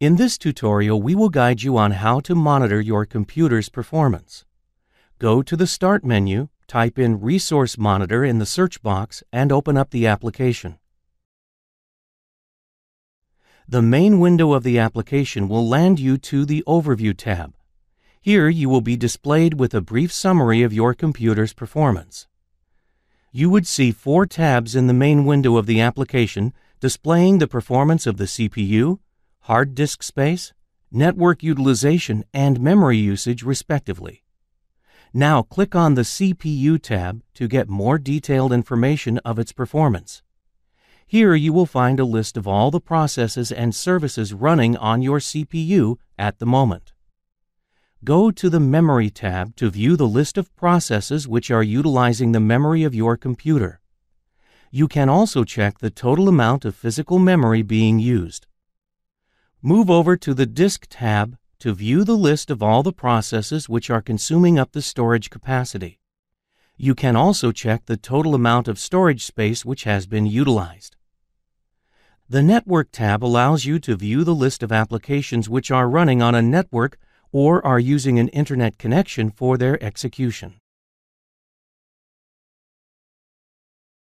In this tutorial, we will guide you on how to monitor your computer's performance. Go to the Start menu, type in Resource Monitor in the search box, and open up the application. The main window of the application will land you to the Overview tab. Here you will be displayed with a brief summary of your computer's performance. You would see four tabs in the main window of the application displaying the performance of the CPU, hard disk space, network utilization, and memory usage, respectively. Now click on the CPU tab to get more detailed information of its performance. Here you will find a list of all the processes and services running on your CPU at the moment. Go to the Memory tab to view the list of processes which are utilizing the memory of your computer. You can also check the total amount of physical memory being used. Move over to the Disk tab to view the list of all the processes which are consuming up the storage capacity. You can also check the total amount of storage space which has been utilized. The Network tab allows you to view the list of applications which are running on a network or are using an internet connection for their execution.